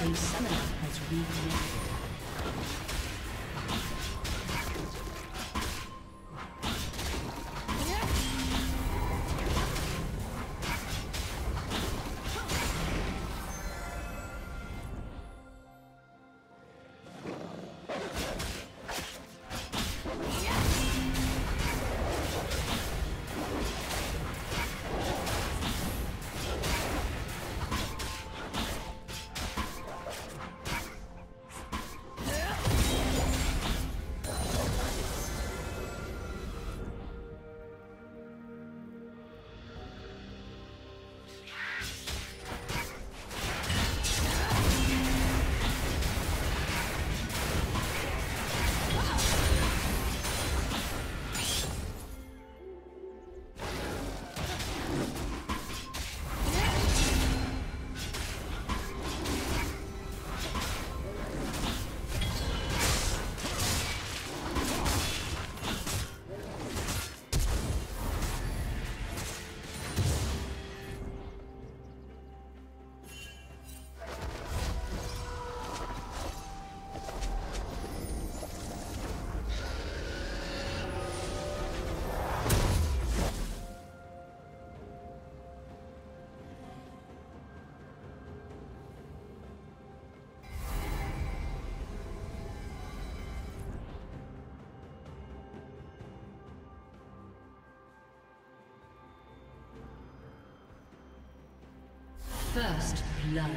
A summoner has reconnected. First blood.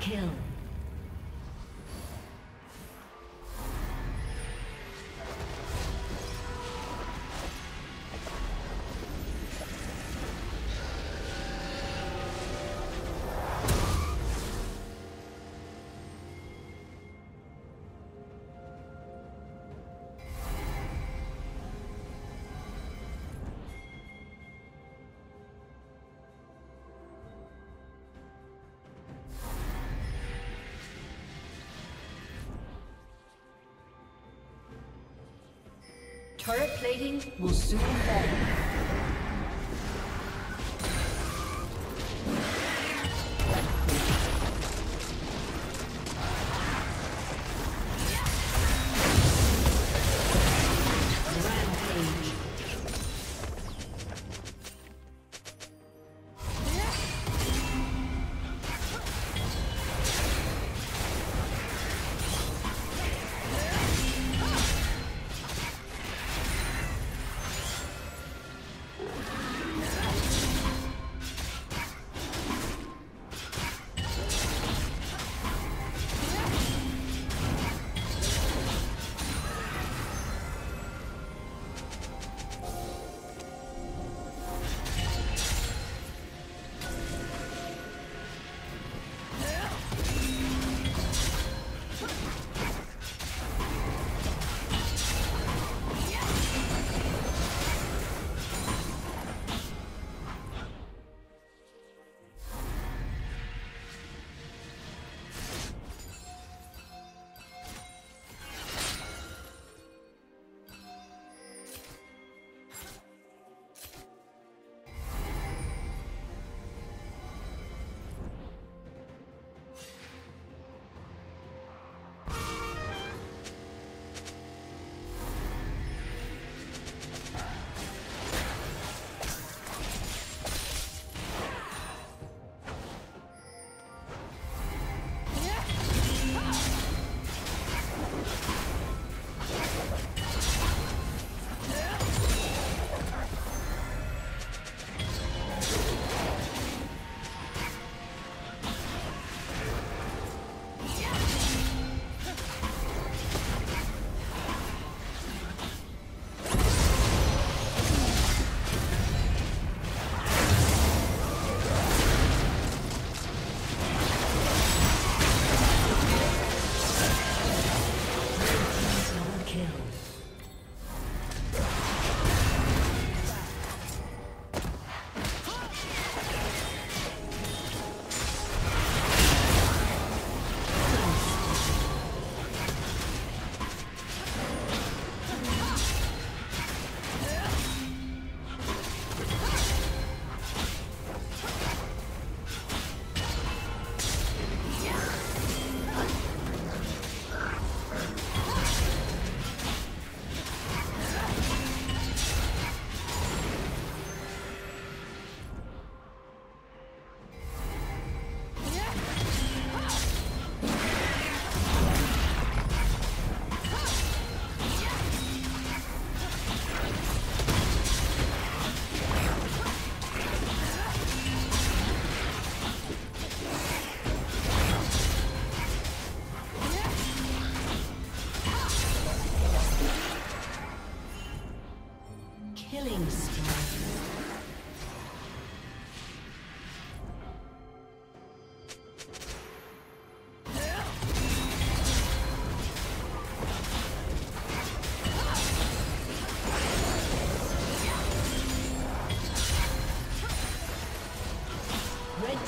Kill. Turret plating will soon fall.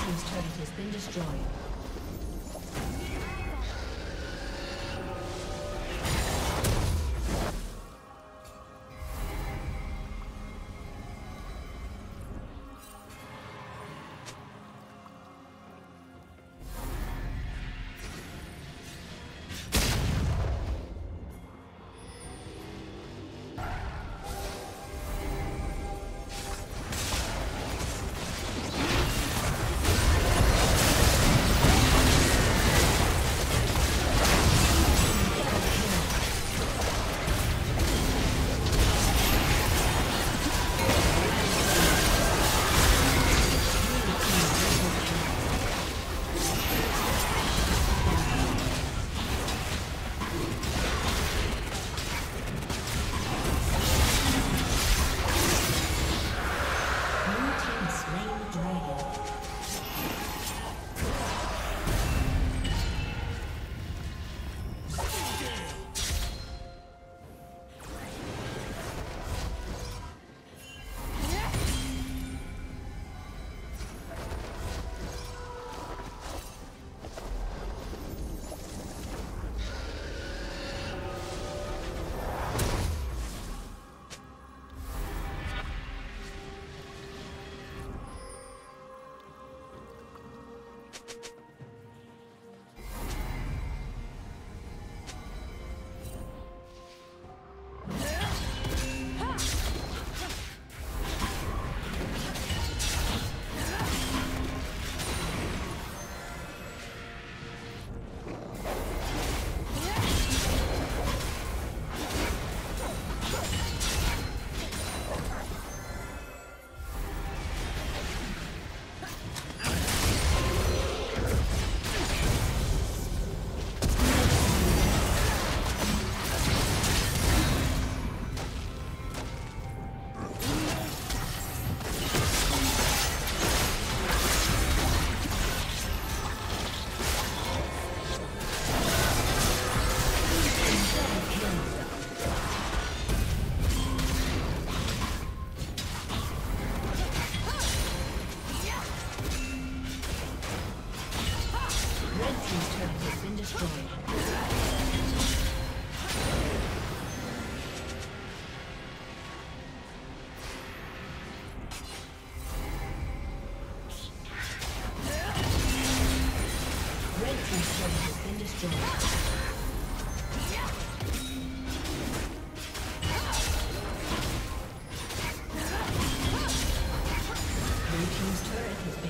His turret has been destroyed.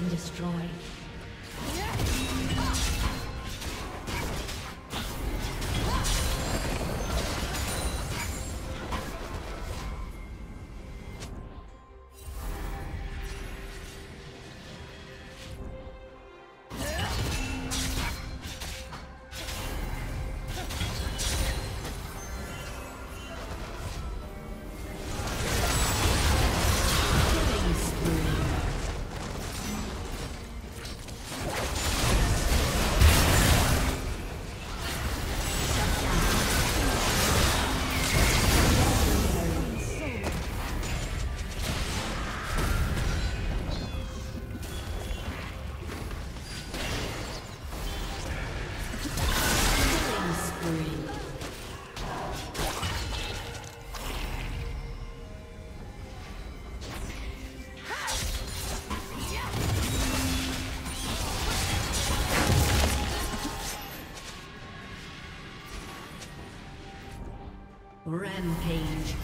been destroyed. Rampage.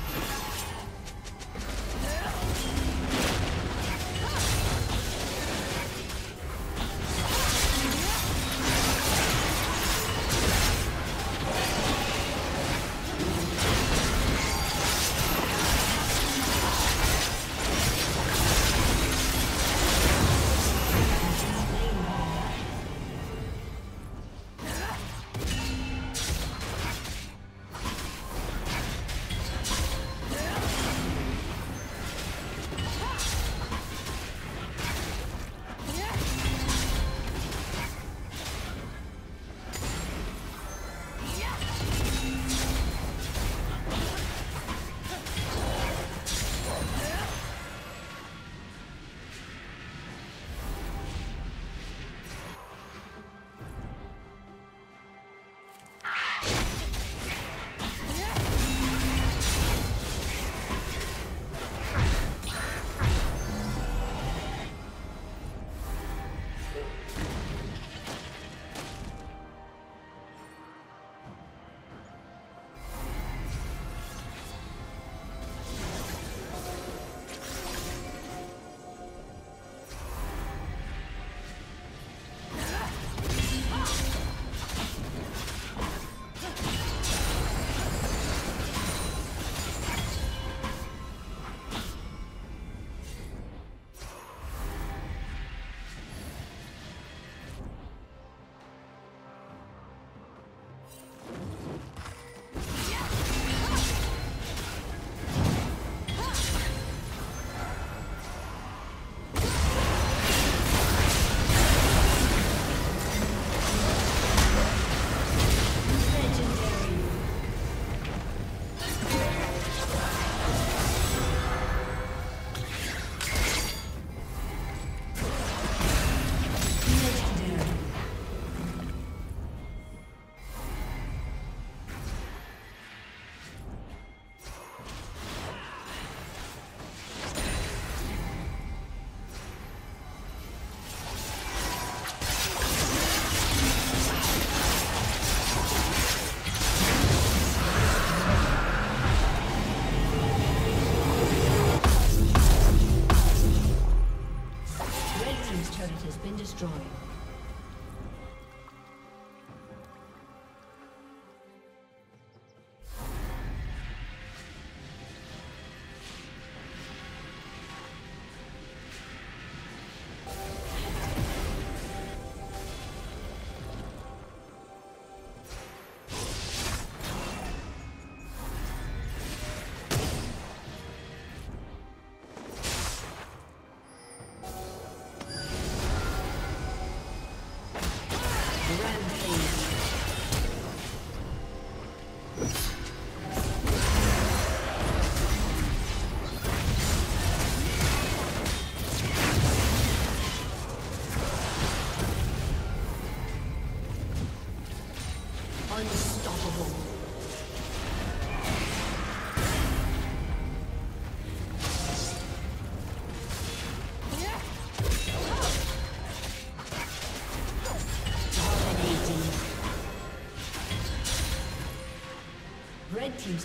Red team's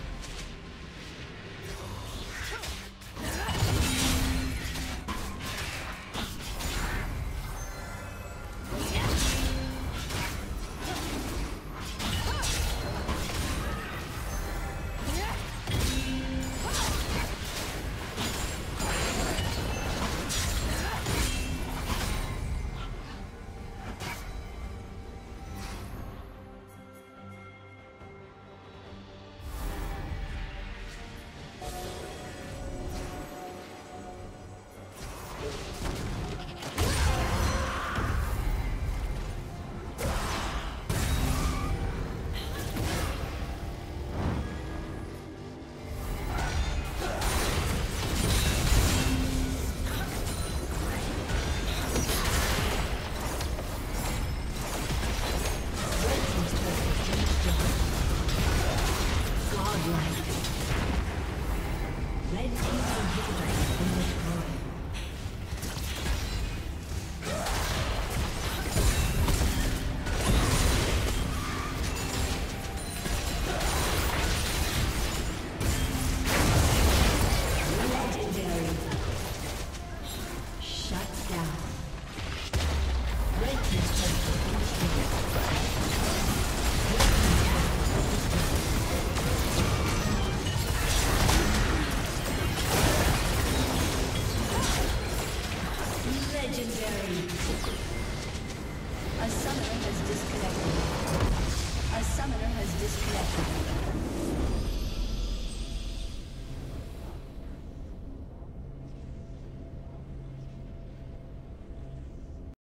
A summoner has disconnected.